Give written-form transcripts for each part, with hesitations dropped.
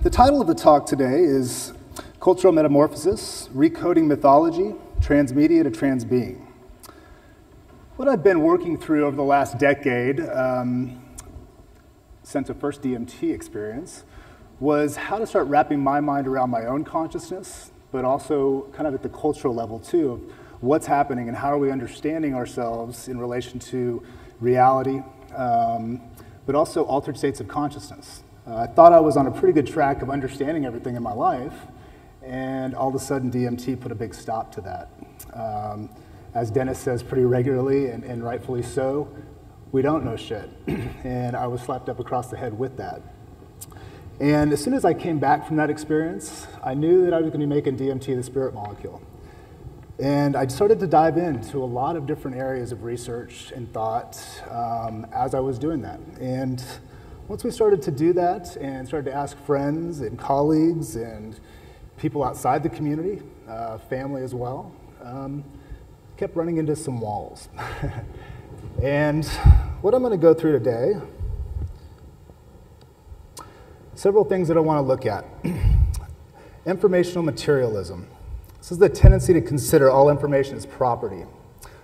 The title of the talk today is Cultural Metamorphosis, Recoding Mythology, Transmedia to Transbeing. What I've been working through over the last decade, since a first DMT experience, was how to start wrapping my mind around my own consciousness, but also kind of at the cultural level too, of what's happening and how are we understanding ourselves in relation to reality, but also altered states of consciousness. I thought I was on a pretty good track of understanding everything in my life, and all of a sudden DMT put a big stop to that. As Dennis says pretty regularly, and rightfully so, we don't know shit. And I was slapped up across the head with that. And as soon as I came back from that experience, I knew that I was going to be making DMT the spirit molecule. And I started to dive into a lot of different areas of research and thought as I was doing that. And once we started to do that and started to ask friends and colleagues and people outside the community, family as well, kept running into some walls. And what I'm going to go through today, several things that I want to look at. Informational materialism. This is the tendency to consider all information as property,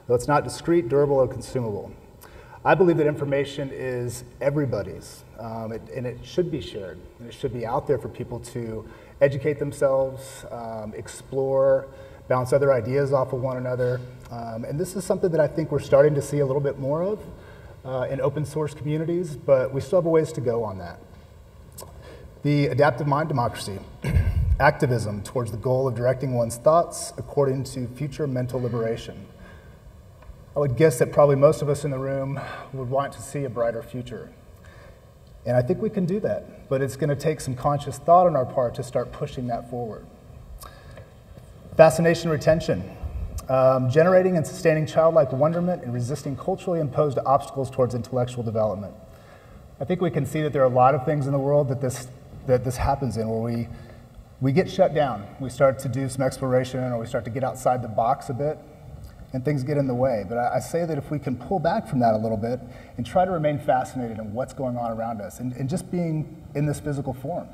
though it's not discrete, durable, or consumable. I believe that information is everybody's, and it should be shared, and it should be out there for people to educate themselves, explore, bounce other ideas off of one another. And this is something that I think we're starting to see a little bit more of in open source communities, but we still have a ways to go on that. The adaptive mind democracy, activism towards the goal of directing one's thoughts according to future mental liberation. I would guess that probably most of us in the room would want to see a brighter future. And I think we can do that, but it's going to take some conscious thought on our part to start pushing that forward. Fascination retention, generating and sustaining childlike wonderment and resisting culturally imposed obstacles towards intellectual development. I think we can see that there are a lot of things in the world that this happens in, where we get shut down. We start to do some exploration, or we start to get outside the box a bit, and things get in the way. But I say that if we can pull back from that a little bit and try to remain fascinated in what's going on around us and just being in this physical form,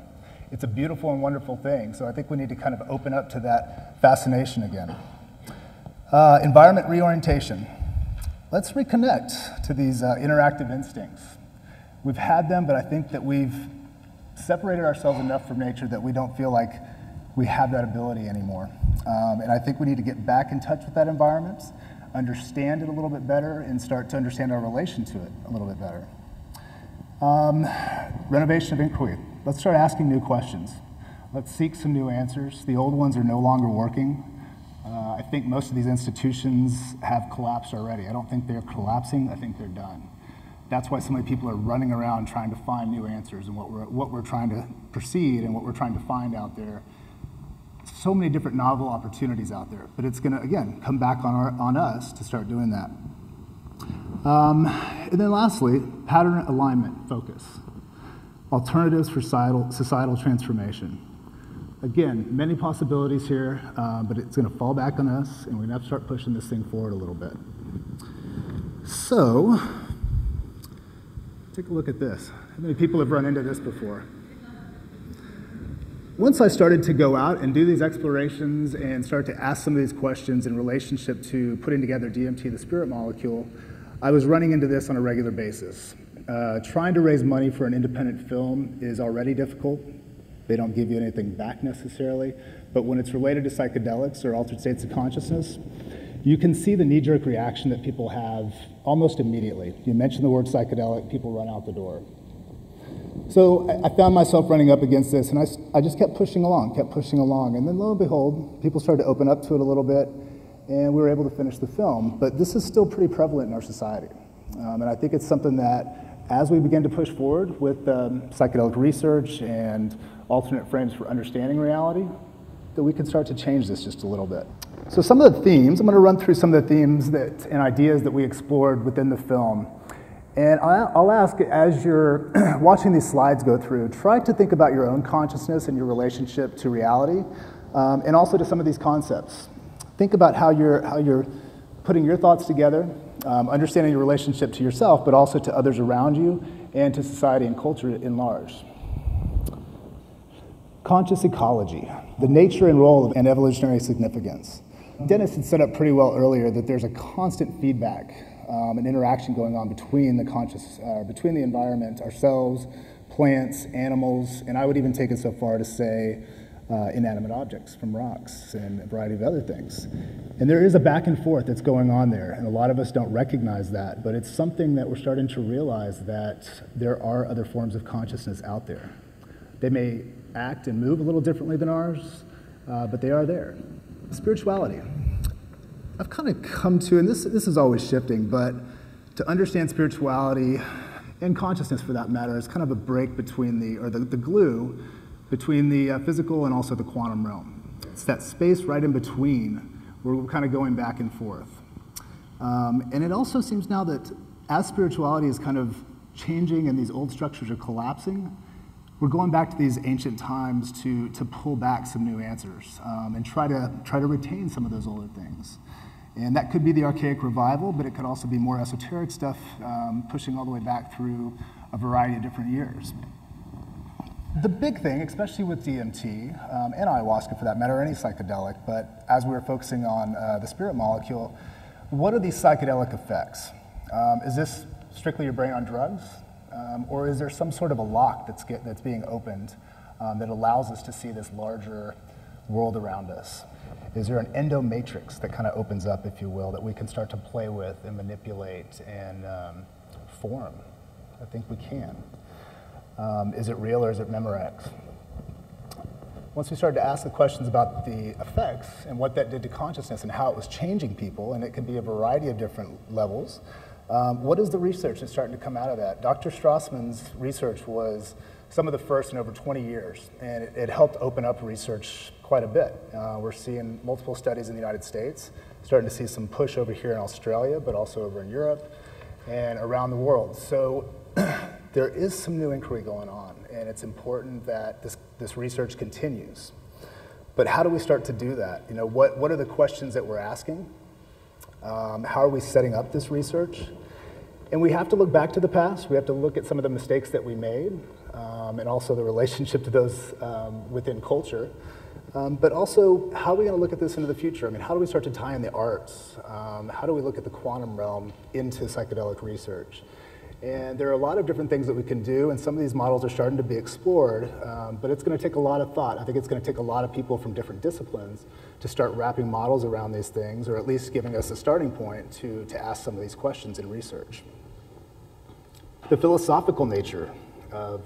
it's a beautiful and wonderful thing. So I think we need to kind of open up to that fascination again. Environment reorientation. Let's reconnect to these interactive instincts. We've had them, but I think that we've separated ourselves enough from nature that we don't feel like we have that ability anymore. And I think we need to get back in touch with that environment, understand it a little bit better, and start to understand our relation to it a little bit better. Renovation of inquiry. Let's start asking new questions. Let's seek some new answers. The old ones are no longer working. I think most of these institutions have collapsed already. I don't think they're collapsing. I think they're done. That's why so many people are running around trying to find new answers and what we're trying to proceed and what we're trying to find out there. So many different novel opportunities out there, but it's going to, again, come back on us to start doing that. And then lastly, pattern alignment focus. Alternatives for societal transformation. Again, many possibilities here, but it's going to fall back on us, and we're going to have to start pushing this thing forward a little bit. So, take a look at this. How many people have run into this before? Once I started to go out and do these explorations and start to ask some of these questions in relationship to putting together DMT, the spirit molecule, I was running into this on a regular basis. Trying to raise money for an independent film is already difficult. They don't give you anything back necessarily, but when it's related to psychedelics or altered states of consciousness, you can see the knee-jerk reaction that people have almost immediately. You mention the word psychedelic, people run out the door. So I found myself running up against this, and I just kept pushing along. And then lo and behold, people started to open up to it a little bit, and we were able to finish the film. But this is still pretty prevalent in our society. And I think it's something that, as we begin to push forward with psychedelic research and alternate frames for understanding reality, that we can start to change this just a little bit. So some of the themes, I'm going to run through some of the themes that, and ideas that we explored within the film. And I'll ask, as you're watching these slides go through, try to think about your own consciousness and your relationship to reality, and also to some of these concepts. Think about how you're putting your thoughts together, understanding your relationship to yourself, but also to others around you and to society and culture in large. Conscious ecology, the nature and role and evolutionary significance. Dennis had set up pretty well earlier that there's a constant feedback and interaction going on between the conscious, between the environment, ourselves, plants, animals, and I would even take it so far to say inanimate objects from rocks and a variety of other things. And there is a back and forth that's going on there, and a lot of us don't recognize that, but it's something that we're starting to realize that there are other forms of consciousness out there. They may act and move a little differently than ours, but they are there. Spirituality. I've kind of come to, and this is always shifting, but to understand spirituality and consciousness for that matter is kind of a break between the glue between the physical and also the quantum realm. It's that space right in between where we're kind of going back and forth. And it also seems now that as spirituality is kind of changing and these old structures are collapsing, we're going back to these ancient times to pull back some new answers and try to retain some of those older things. And that could be the archaic revival, but it could also be more esoteric stuff, pushing all the way back through a variety of different years. The big thing, especially with DMT, and ayahuasca for that matter, or any psychedelic, but as we were focusing on the spirit molecule, what are these psychedelic effects? Is this strictly your brain on drugs? Or is there some sort of a lock that's being opened that allows us to see this larger world around us? Is there an endomatrix that kind of opens up, if you will, that we can start to play with and manipulate and form? I think we can. Is it real or is it Memorex? Once we started to ask the questions about the effects and what that did to consciousness and how it was changing people, and it could be a variety of different levels, what is the research that's starting to come out of that? Dr. Strassman's research was some of the first in over 20 years, and it helped open up research quite a bit. We're seeing multiple studies in the United States, starting to see some push over here in Australia, but also over in Europe and around the world. So there is some new inquiry going on, and it's important that this research continues. But how do we start to do that? You know, what are the questions that we're asking? How are we setting up this research? And we have to look back to the past. We have to look at some of the mistakes that we made and also the relationship to those within culture. But also, how are we going to look at this into the future? I mean, how do we start to tie in the arts? How do we look at the quantum realm into psychedelic research? And there are a lot of different things that we can do, and some of these models are starting to be explored, but it's going to take a lot of thought. I think it's going to take a lot of people from different disciplines to start wrapping models around these things, or at least giving us a starting point to ask some of these questions in research. The philosophical nature of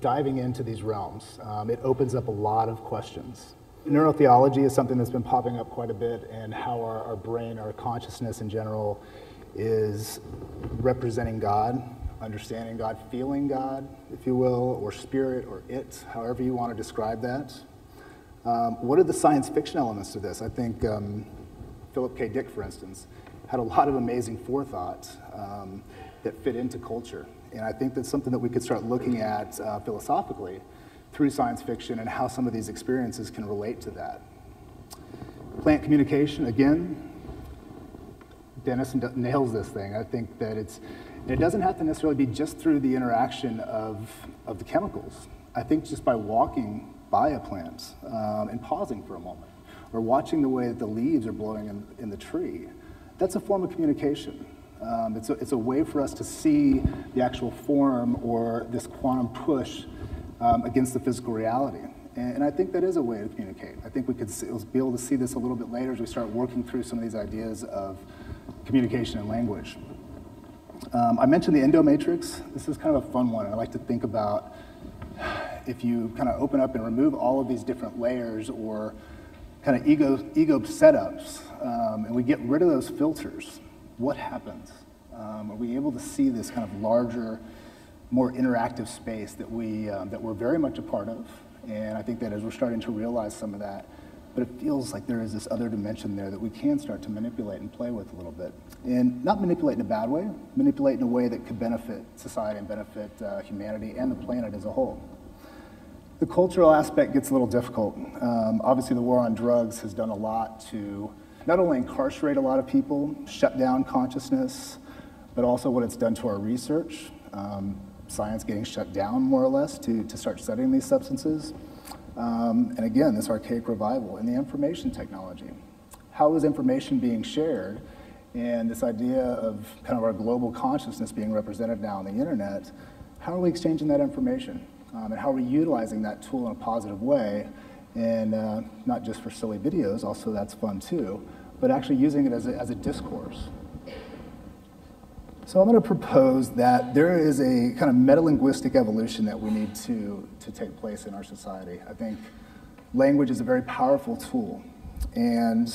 diving into these realms, it opens up a lot of questions. Neurotheology is something that's been popping up quite a bit, and how our brain, our consciousness in general, is representing God, understanding God, feeling God, if you will, or spirit, or it, however you want to describe that. What are the science fiction elements to this? I think Philip K. Dick, for instance, had a lot of amazing forethought that fit into culture. And I think that's something that we could start looking at philosophically through science fiction and how some of these experiences can relate to that. Plant communication, again, Dennis nails this thing. I think that it doesn't have to necessarily be just through the interaction of the chemicals. I think just by walking by a plant and pausing for a moment, or watching the way that the leaves are blowing in the tree, that's a form of communication. It's a way for us to see the actual form or this quantum push against the physical reality. And I think that is a way to communicate. I think we could be able to see this a little bit later as we start working through some of these ideas of communication and language. I mentioned the endomatrix. This is kind of a fun one. I like to think about if you kind of open up and remove all of these different layers or kind of ego setups, and we get rid of those filters, what happens? Are we able to see this kind of larger, more interactive space that we're very much a part of? And I think that as we're starting to realize some of that, but it feels like there is this other dimension there that we can start to manipulate and play with a little bit. And not manipulate in a bad way, manipulate in a way that could benefit society and benefit humanity and the planet as a whole. The cultural aspect gets a little difficult. Obviously the war on drugs has done a lot to not only incarcerate a lot of people, shut down consciousness, but also what it's done to our research. Science getting shut down more or less to start studying these substances. And again, this archaic revival in the information technology. How is information being shared? And this idea of kind of our global consciousness being represented now on the internet, how are we exchanging that information? And how are we utilizing that tool in a positive way? And not just for silly videos, also that's fun too, but actually using it as a discourse. So I'm going to propose that there is a kind of metalinguistic evolution that we need to take place in our society. I think language is a very powerful tool, and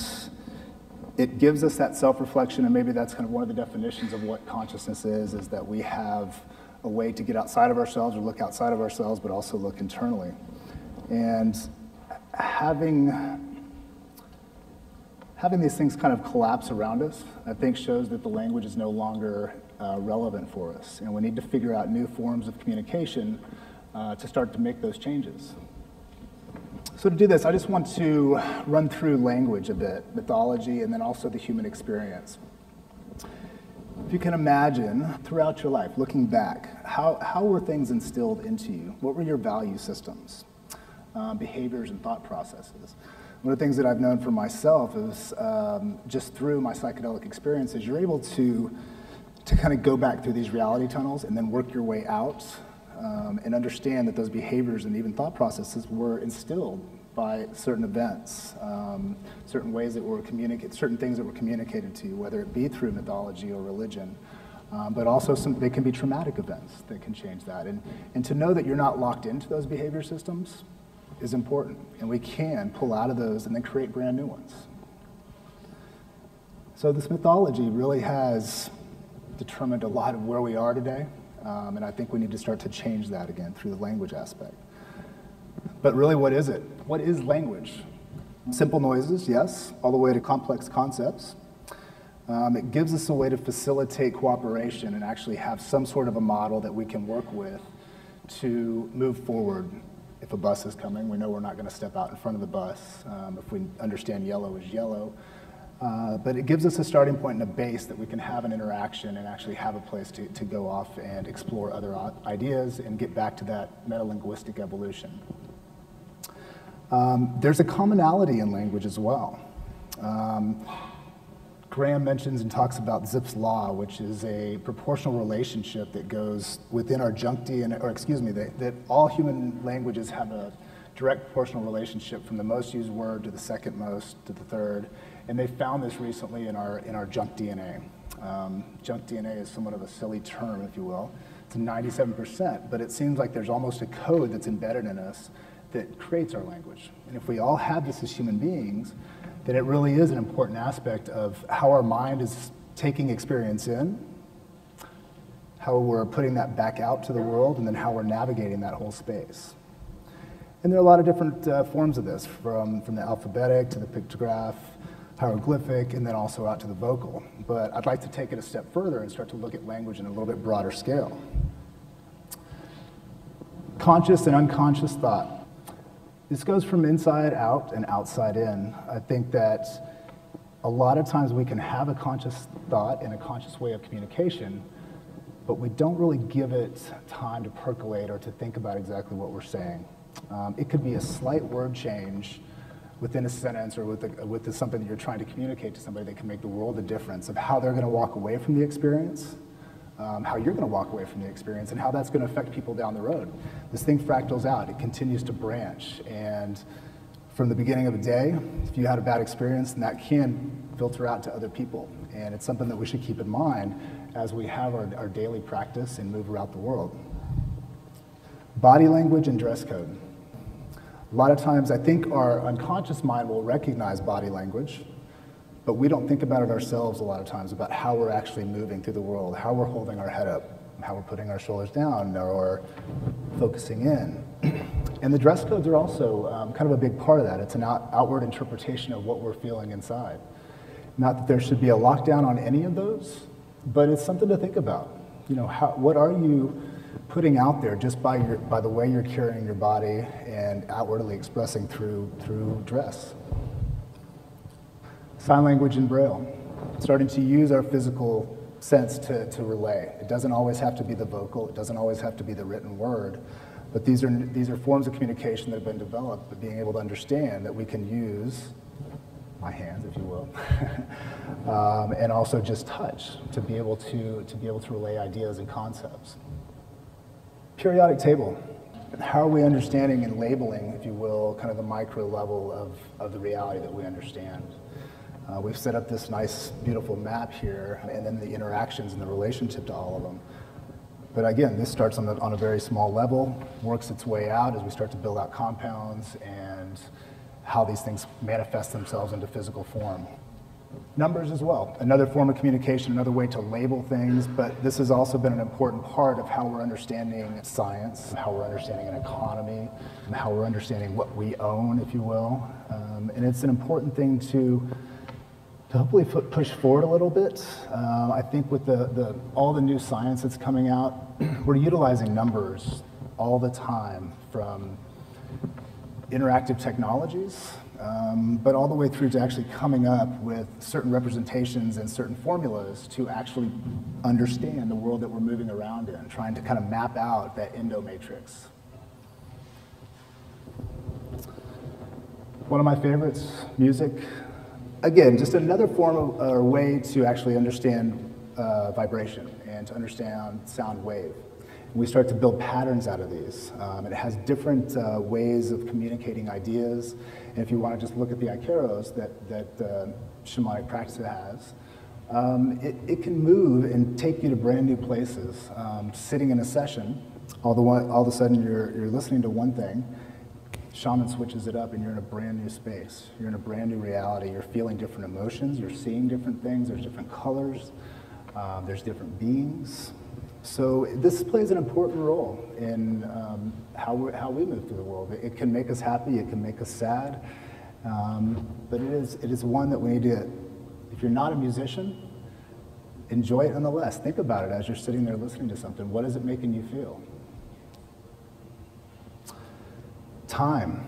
it gives us that self-reflection, and maybe that's kind of one of the definitions of what consciousness is that we have a way to get outside of ourselves or look outside of ourselves, but also look internally. And having these things kind of collapse around us, I think shows that the language is no longer relevant for us. And we need to figure out new forms of communication to start to make those changes. So to do this, I just want to run through language a bit, mythology, and then also the human experience. If you can imagine, throughout your life, looking back, how were things instilled into you? What were your value systems, behaviors, and thought processes? One of the things that I've known for myself is just through my psychedelic experiences, you're able to kind of go back through these reality tunnels and then work your way out and understand that those behaviors and even thought processes were instilled by certain events, certain ways that were communicated, certain things that were communicated to you, whether it be through mythology or religion. But also they can be traumatic events that can change that. And to know that you're not locked into those behavior systems is important, and we can pull out of those and then create brand new ones. So this mythology really has determined a lot of where we are today, and I think we need to start to change that again through the language aspect. But really, what is it? What is language? Simple noises, yes, all the way to complex concepts. It gives us a way to facilitate cooperation and actually have some sort of a model that we can work with to move forward. If a bus is coming, we know we're not going to step out in front of the bus if we understand yellow is yellow. But it gives us a starting point and a base that we can have an interaction and actually have a place to go off and explore other ideas and get back to that metalinguistic evolution. There's a commonality in language as well. Graham mentions and talks about Zipf's law, which is a proportional relationship that goes within our juncti, or excuse me, that all human languages have a direct proportional relationship from the most used word to the second most to the third. And they found this recently in our junk DNA. Junk DNA is somewhat of a silly term, if you will. It's 97%, but it seems like there's almost a code that's embedded in us that creates our language. And if we all have this as human beings, then it really is an important aspect of how our mind is taking experience in, how we're putting that back out to the world, and then how we're navigating that whole space. And there are a lot of different forms of this, from the alphabetic to the pictograph, hieroglyphic, and then also out to the vocal. But I'd like to take it a step further and start to look at language in a little bit broader scale. Conscious and unconscious thought. This goes from inside out and outside in. I think that a lot of times we can have a conscious thought and a conscious way of communication, but we don't really give it time to percolate or to think about exactly what we're saying. It could be a slight word change within a sentence or with something that you're trying to communicate to somebody that can make the world a difference of how they're going to walk away from the experience, how you're going to walk away from the experience, and how that's going to affect people down the road. This thing fractals out. It continues to branch. And from the beginning of a day, if you had a bad experience, then that can filter out to other people. And it's something that we should keep in mind as we have our daily practice and move around the world. Body language and dress code. A lot of times, I think our unconscious mind will recognize body language, but we don't think about it ourselves a lot of times, about how we're actually moving through the world, how we're holding our head up, how we're putting our shoulders down, or focusing in. And the dress codes are also kind of a big part of that. It's an outward interpretation of what we're feeling inside. Not that there should be a lockdown on any of those, but it's something to think about. You know, what are you putting out there just by the way you're carrying your body and outwardly expressing through dress? Sign language and Braille, starting to use our physical sense to relay. It doesn't always have to be the vocal, it doesn't always have to be the written word, But these are forms of communication that have been developed, but being able to understand that we can use my hands, if you will, and also just touch to be able to relay ideas and concepts. Periodic table. How are we understanding and labeling, if you will, kind of the micro level of the reality that we understand? We've set up this nice, beautiful map here, and then the interactions and the relationship to all of them. But again, this starts on a very small level, works its way out as we start to build out compounds and how these things manifest themselves into physical form. Numbers as well, another form of communication, another way to label things, but this has also been an important part of how we're understanding science, how we're understanding an economy, how we're understanding what we own, if you will. And it's an important thing to hopefully push forward a little bit. I think with all the new science that's coming out, we're utilizing numbers all the time, from interactive technologies, but all the way through to actually coming up with certain representations and certain formulas to actually understand the world that we're moving around in, trying to kind of map out that endomatrix. One of my favorites, music. Again, just another form of, or way to actually understand vibration and to understand sound wave. And we start to build patterns out of these. It has different ways of communicating ideas. And if you want to just look at the icaros that shamanic practice has, it can move and take you to brand new places. Sitting in a session, all of a sudden you're listening to one thing. Shaman switches it up and you're in a brand new space. You're in a brand new reality. You're feeling different emotions. You're seeing different things. There's different colors. There's different beings. So this plays an important role in how we move through the world. It can make us happy. It can make us sad. But it is one that we need to, if you're not a musician, enjoy it nonetheless. Think about it as you're sitting there listening to something. What is it making you feel? Time.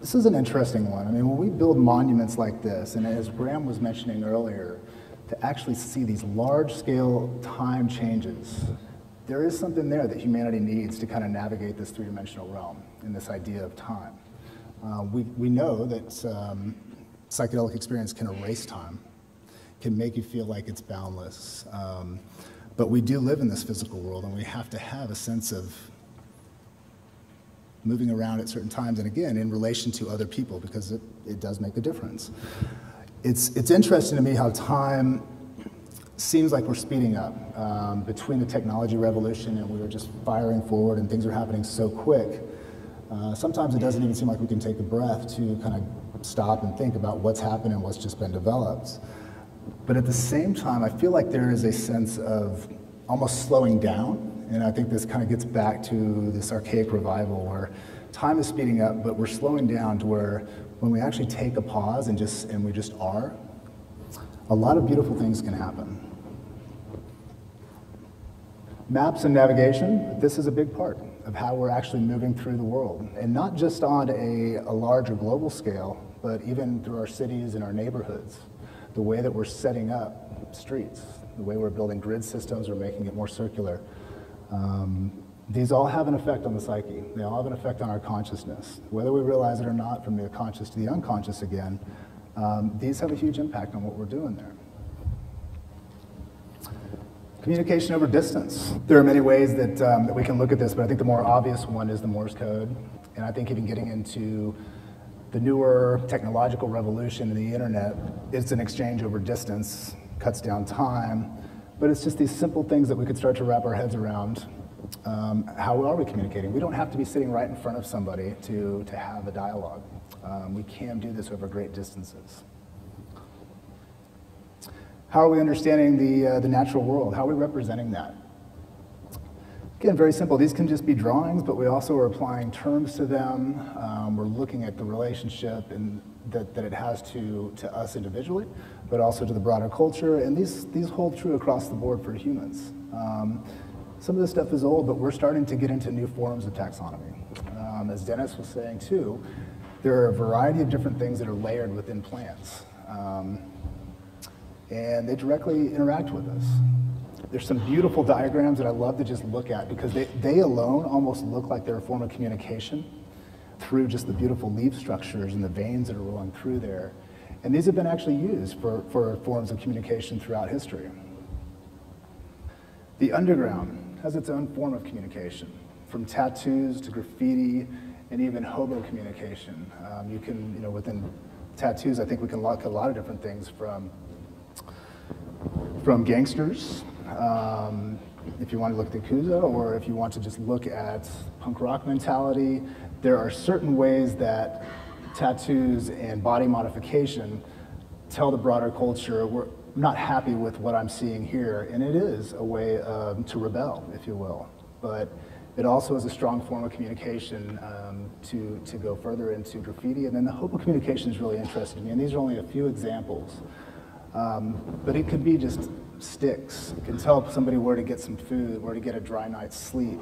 This is an interesting one. I mean, when we build monuments like this, and as Graham was mentioning earlier, to actually see these large-scale time changes, there is something there that humanity needs to kind of navigate this three-dimensional realm and this idea of time. We know that psychedelic experience can erase time, can make you feel like it's boundless, but we do live in this physical world, and we have to have a sense of moving around at certain times, and again, in relation to other people, because it does make a difference. It's interesting to me how time seems like we're speeding up between the technology revolution and we were just firing forward and things are happening so quick. Sometimes it doesn't even seem like we can take a breath to kind of stop and think about what's happened and what's just been developed. But at the same time, I feel like there is a sense of almost slowing down. And I think this kind of gets back to this archaic revival where time is speeding up, but we're slowing down to where when we actually take a pause and we just are, a lot of beautiful things can happen. Maps and navigation, this is a big part of how we're actually moving through the world. And not just on a larger global scale, but even through our cities and our neighborhoods, the way that we're setting up streets, the way we're building grid systems, we're making it more circular. These all have an effect on the psyche. They all have an effect on our consciousness. Whether we realize it or not, from the conscious to the unconscious again, these have a huge impact on what we're doing there. Communication over distance. There are many ways that we can look at this, but I think the more obvious one is the Morse code. And I think even getting into the newer technological revolution in the internet, it's an exchange over distance, cuts down time. But it's just these simple things that we could start to wrap our heads around. How are we communicating? We don't have to be sitting right in front of somebody to have a dialogue. We can do this over great distances. How are we understanding the natural world? How are we representing that? Again, very simple. These can just be drawings, but we also are applying terms to them. We're looking at the relationship and that it has to us individually, but also to the broader culture. And these hold true across the board for humans. Some of this stuff is old, but we're starting to get into new forms of taxonomy. As Dennis was saying too, there are a variety of different things that are layered within plants. And they directly interact with us. There's some beautiful diagrams that I love to just look at because they alone almost look like they're a form of communication through just the beautiful leaf structures and the veins that are rolling through there. And these have been actually used for forms of communication throughout history. The underground has its own form of communication, from tattoos to graffiti and even hobo communication. You can, within tattoos, I think we can lock a lot of different things from gangsters, if you want to look at the Yakuza, or if you want to just look at punk rock mentality. There are certain ways that tattoos and body modification tell the broader culture, we're not happy with what I'm seeing here, and it is a way to rebel, if you will. But it also is a strong form of communication to go further into graffiti, and then the hobo communication is really interesting to me, and these are only a few examples. But it could be just sticks. It can tell somebody where to get some food, where to get a dry night's sleep.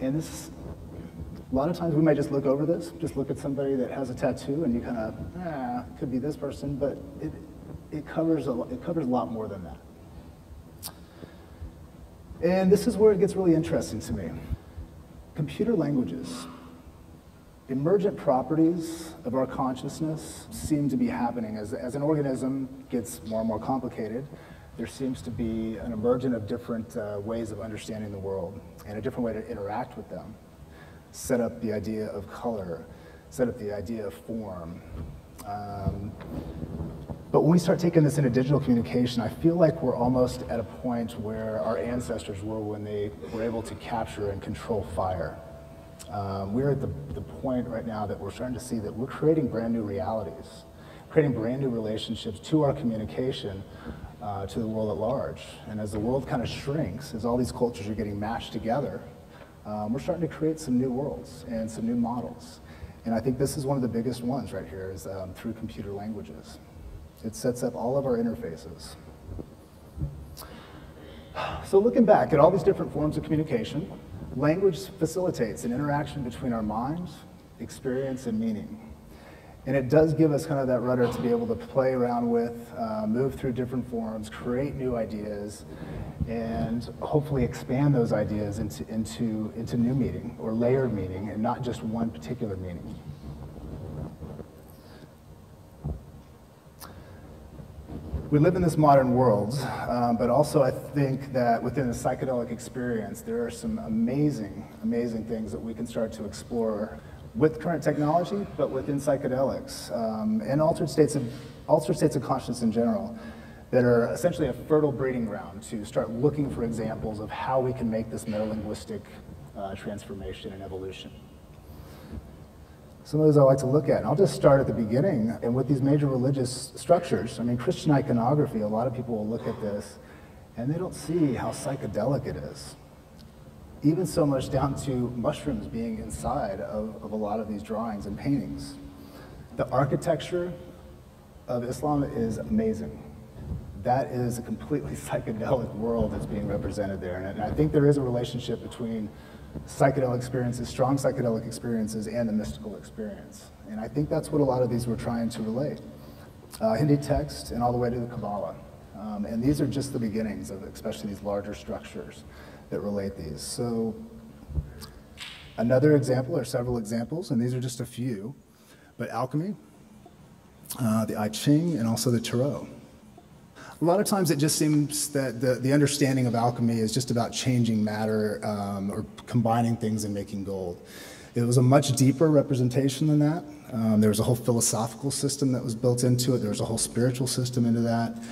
And this, a lot of times we might just look over this, just look at somebody that has a tattoo and you kind of, could be this person, but it covers a lot more than that. And this is where it gets really interesting to me. Computer languages. Emergent properties of our consciousness seem to be happening. As an organism gets more and more complicated, there seems to be an emergence of different ways of understanding the world and a different way to interact with them. Set up the idea of color, set up the idea of form. But when we start taking this into digital communication, I feel like we're almost at a point where our ancestors were when they were able to capture and control fire. We're at the point right now that we're starting to see that we're creating brand new realities, creating brand new relationships to our communication, to the world at large. And as the world kind of shrinks, as all these cultures are getting mashed together, we're starting to create some new worlds and some new models. And I think this is one of the biggest ones right here is through computer languages. It sets up all of our interfaces. So looking back at all these different forms of communication, language facilitates an interaction between our minds, experience, and meaning. And it does give us kind of that rudder to be able to play around with, move through different forms, create new ideas, and hopefully expand those ideas into new meaning or layered meaning and not just one particular meaning. We live in this modern world, but also I think that within the psychedelic experience, there are some amazing, amazing things that we can start to explore with current technology, but within psychedelics and altered states of consciousness in general that are essentially a fertile breeding ground to start looking for examples of how we can make this metalinguistic transformation and evolution. Some of those I like to look at, and I'll just start at the beginning. And with these major religious structures, I mean, Christian iconography, a lot of people will look at this, and they don't see how psychedelic it is. Even so much down to mushrooms being inside of a lot of these drawings and paintings. The architecture of Islam is amazing. That is a completely psychedelic world that's being represented there. And I think there is a relationship between psychedelic experiences, strong psychedelic experiences, and the mystical experience. And I think that's what a lot of these were trying to relate. Hindi text and all the way to the Kabbalah. And these are just the beginnings of especially these larger structures that relate these. So another example, or several examples, and these are just a few, but alchemy, the I Ching, and also the Tarot. A lot of times it just seems that the understanding of alchemy is just about changing matter or combining things and making gold. It was a much deeper representation than that. There was a whole philosophical system that was built into it. There was a whole spiritual system into that.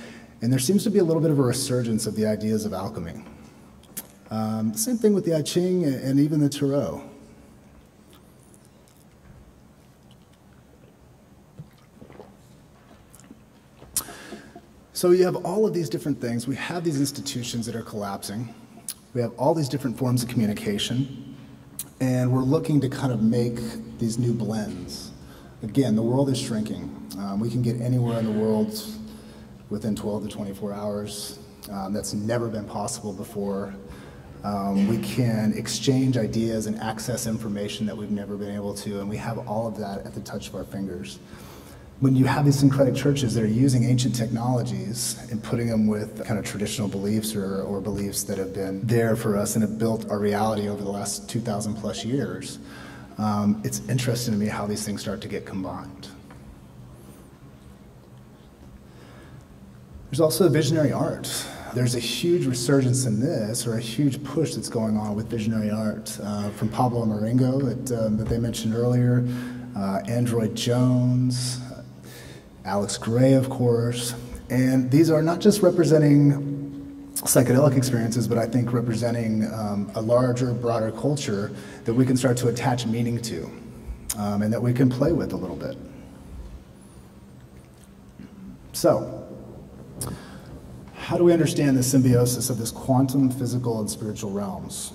And there seems to be a little bit of a resurgence of the ideas of alchemy. Same thing with the I Ching and even the Tarot. So you have all of these different things. We have these institutions that are collapsing. We have all these different forms of communication. And we're looking to kind of make these new blends. Again, the world is shrinking. We can get anywhere in the world within 12 to 24 hours. That's never been possible before. We can exchange ideas and access information that we've never been able to. And we have all of that at the touch of our fingers. when you have these syncretic churches that are using ancient technologies and putting them with kind of traditional beliefs or beliefs that have been there for us and have built our reality over the last 2,000 plus years, it's interesting to me how these things start to get combined. There's also visionary art. There's a huge resurgence in this, or a huge push that's going on with visionary art from Pablo Marengo that they mentioned earlier, Android Jones, Alex Gray, of course, and these are not just representing psychedelic experiences, but I think representing a larger, broader culture that we can start to attach meaning to, and that we can play with a little bit. So, how do we understand the symbiosis of this quantum, physical, and spiritual realms?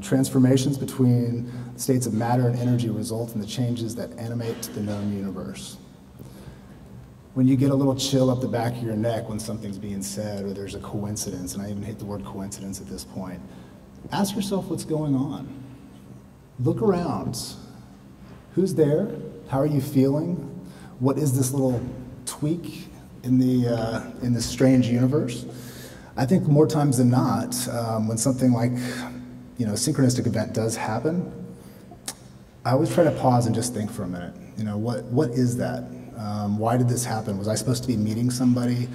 Transformations between states of matter and energy result in the changes that animate the known universe. When you get a little chill up the back of your neck when something's being said, or there's a coincidence, and I even hate the word coincidence at this point, ask yourself what's going on. Look around. Who's there? How are you feeling? What is this little tweak in this strange universe? I think more times than not, when something like, you know, a synchronistic event does happen, I always try to pause and just think for a minute. You know, what is that? Why did this happen? Was I supposed to be meeting somebody?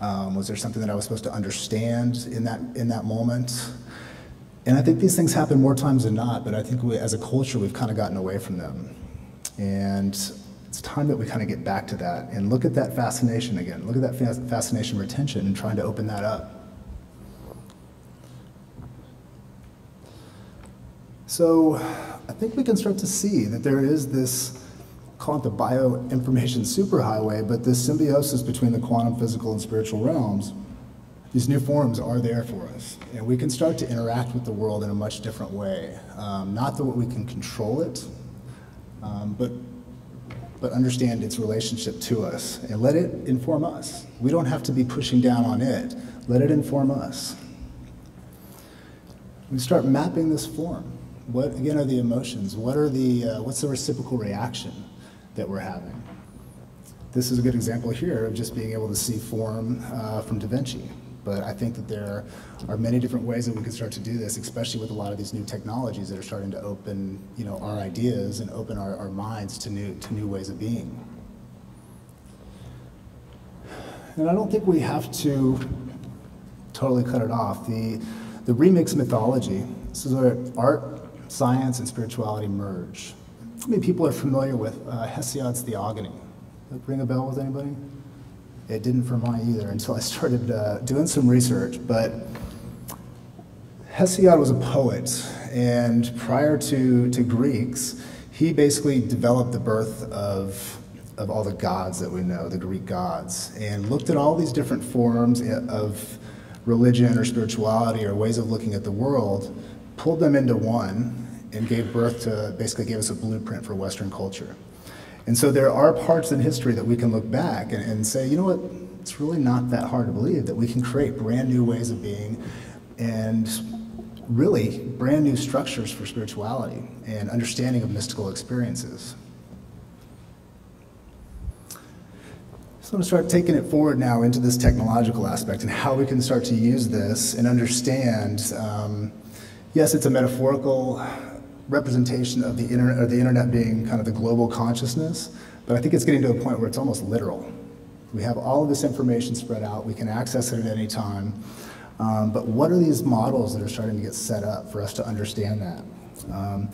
Was there something that I was supposed to understand in that moment? And I think these things happen more times than not, but I think we, as a culture, we've kind of gotten away from them. And it's time that we kind of get back to that and look at that fascination again. Look at that fascination retention and trying to open that up. So I think we can start to see that there is this, call it the bioinformation superhighway, but this symbiosis between the quantum, physical, and spiritual realms, these new forms are there for us. And we can start to interact with the world in a much different way. Not that we can control it, but understand its relationship to us and let it inform us. We don't have to be pushing down on it. Let it inform us. We start mapping this form. What, again, are the emotions? What are the, what's the reciprocal reaction that we're having? This is a good example here of just being able to see form from Da Vinci. But I think that there are many different ways that we can start to do this, especially with a lot of these new technologies that are starting to open, you know, our ideas and open our minds to new ways of being. And I don't think we have to totally cut it off. The remix mythology, this is where art, science, and spirituality merge. How many people are familiar with Hesiod's Theogony? Did it ring a bell with anybody? It didn't for mine either until I started doing some research, but Hesiod was a poet, and prior to Greeks, he basically developed the birth of all the gods that we know, the Greek gods, and looked at all these different forms of religion or spirituality or ways of looking at the world, pulled them into one, and gave birth to, basically gave us a blueprint for Western culture. And so there are parts in history that we can look back and say, you know what, it's really not that hard to believe that we can create brand new ways of being and really brand new structures for spirituality and understanding of mystical experiences. So I'm going to start taking it forward now into this technological aspect and how we can start to use this and understand, yes, it's a metaphorical representation of the internet, or the internet being kind of the global consciousness, but I think it's getting to a point where it's almost literal. We have all of this information spread out, we can access it at any time, but what are these models that are starting to get set up for us to understand that?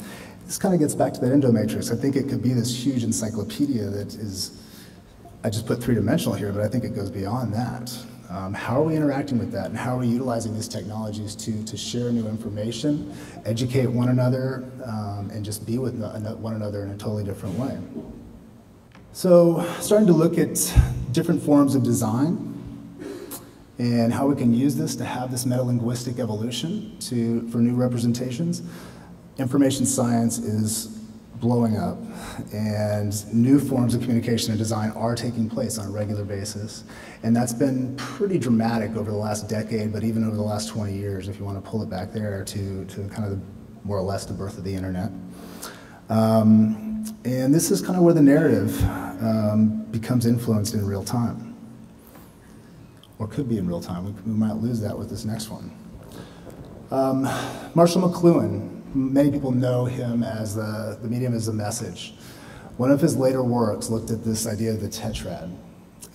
This kind of gets back to that endomatrix. I think it could be this huge encyclopedia that is, I just put three-dimensional here, but I think it goes beyond that. How are we interacting with that, and how are we utilizing these technologies to share new information, educate one another, and just be with one another in a totally different way? So, starting to look at different forms of design and how we can use this to have this metalinguistic evolution for new representations. Information science is blowing up, and new forms of communication and design are taking place on a regular basis. And that's been pretty dramatic over the last decade, but even over the last 20 years, if you want to pull it back there to kind of the, more or less the birth of the internet. And this is kind of where the narrative becomes influenced in real time. Or could be in real time. We might lose that with this next one. Marshall McLuhan, many people know him as the medium as a message. One of his later works looked at this idea of the tetrad.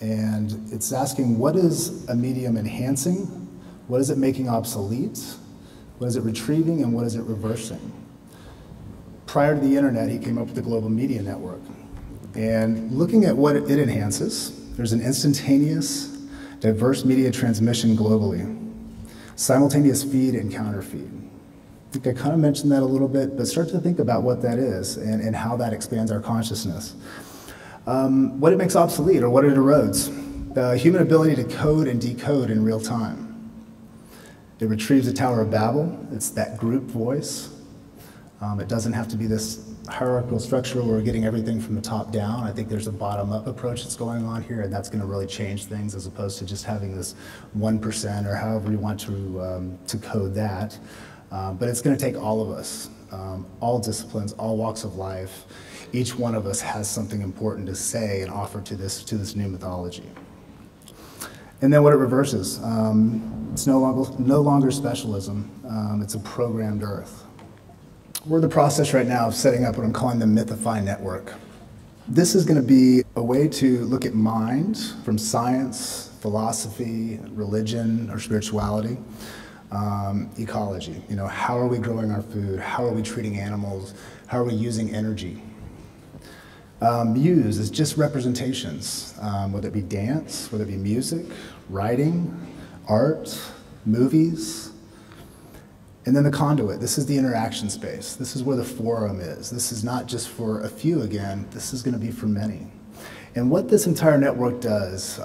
And it's asking, what is a medium enhancing? What is it making obsolete? What is it retrieving? And what is it reversing? Prior to the internet, he came up with the global media network. And looking at what it enhances, there's an instantaneous, diverse media transmission globally, simultaneous feed and counterfeed. I think I kind of mentioned that a little bit, but start to think about what that is and how that expands our consciousness. What it makes obsolete or what it erodes, the human ability to code and decode in real time. It retrieves the Tower of Babel, it's that group voice. It doesn't have to be this hierarchical structure where we're getting everything from the top down. I think there's a bottom-up approach that's going on here, and that's going to really change things as opposed to just having this 1% or however you want to code that. But it's going to take all of us, all disciplines, all walks of life. Each one of us has something important to say and offer to this new mythology. And then what it reverses, it's no longer specialism. It's a programmed earth. We're in the process right now of setting up what I'm calling the Mythify network. This is going to be a way to look at mind from science, philosophy, religion, or spirituality, ecology. You know, how are we growing our food? How are we treating animals? How are we using energy? Muse is just representations, whether it be dance, whether it be music, writing, art, movies. And then the conduit, this is the interaction space. This is where the forum is. This is not just for a few again, this is going to be for many. And what this entire network does,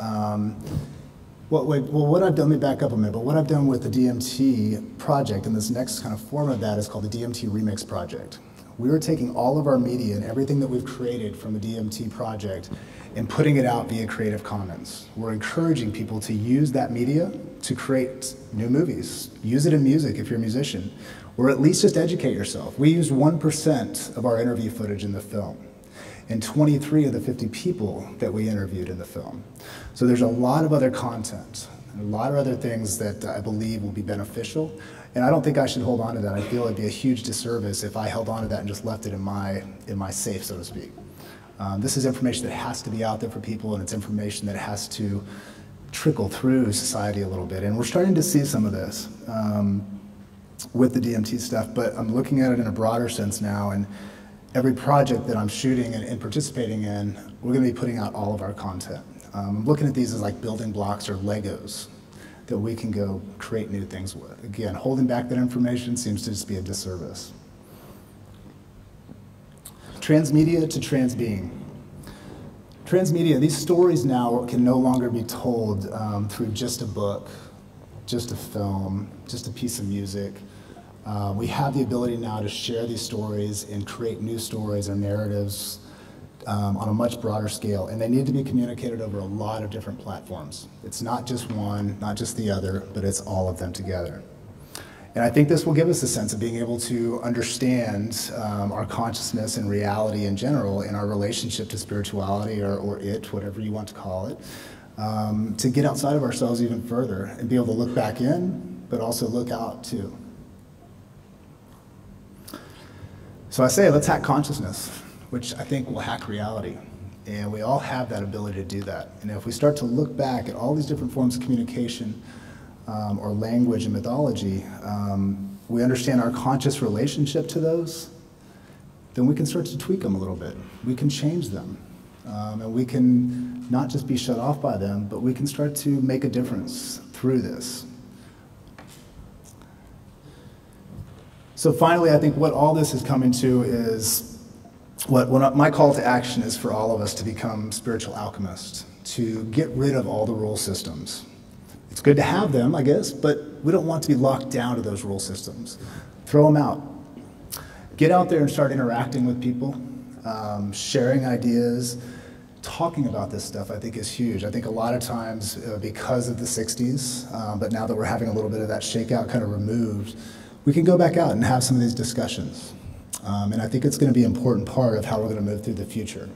what I've done, let me back up a minute, but what I've done with the DMT project and this next kind of form of that is called the DMT Remix Project. We were taking all of our media and everything that we've created from the DMT project and putting it out via Creative Commons. We're encouraging people to use that media to create new movies. Use it in music if you're a musician, or at least just educate yourself. We used 1% of our interview footage in the film, and 23 of the 50 people that we interviewed in the film. So there's a lot of other content, and a lot of other things that I believe will be beneficial. And I don't think I should hold on to that. I feel it'd be a huge disservice if I held on to that and just left it in my safe, so to speak. This is information that has to be out there for people, and it's information that has to trickle through society a little bit. And we're starting to see some of this with the DMT stuff, but I'm looking at it in a broader sense now, and every project that I'm shooting and participating in, we're going to be putting out all of our content. I'm looking at these as like building blocks or Legos that we can go create new things with. Again, holding back that information seems to just be a disservice. Transmedia to transbeing. Transmedia, these stories now can no longer be told through just a book, just a film, just a piece of music. We have the ability now to share these stories and create new stories or narratives on a much broader scale, and they need to be communicated over a lot of different platforms. It's not just one, not just the other, but it's all of them together. And I think this will give us a sense of being able to understand our consciousness and reality in general and our relationship to spirituality or it, whatever you want to call it, to get outside of ourselves even further and be able to look back in, but also look out too. So I say, let's hack consciousness, which I think will hack reality. And we all have that ability to do that. And if we start to look back at all these different forms of communication or language and mythology, we understand our conscious relationship to those, then we can start to tweak them a little bit. We can change them. And we can not just be shut off by them, but we can start to make a difference through this. So finally, I think what all this is coming to is What my call to action is for all of us to become spiritual alchemists, to get rid of all the rule systems. It's good to have them, I guess, but we don't want to be locked down to those rule systems. Throw them out. Get out there and start interacting with people, sharing ideas. Talking about this stuff, I think, is huge. I think a lot of times, because of the 60s, but now that we're having a little bit of that shakeout kind of removed, we can go back out and have some of these discussions. And I think it's going to be an important part of how we're going to move through the future.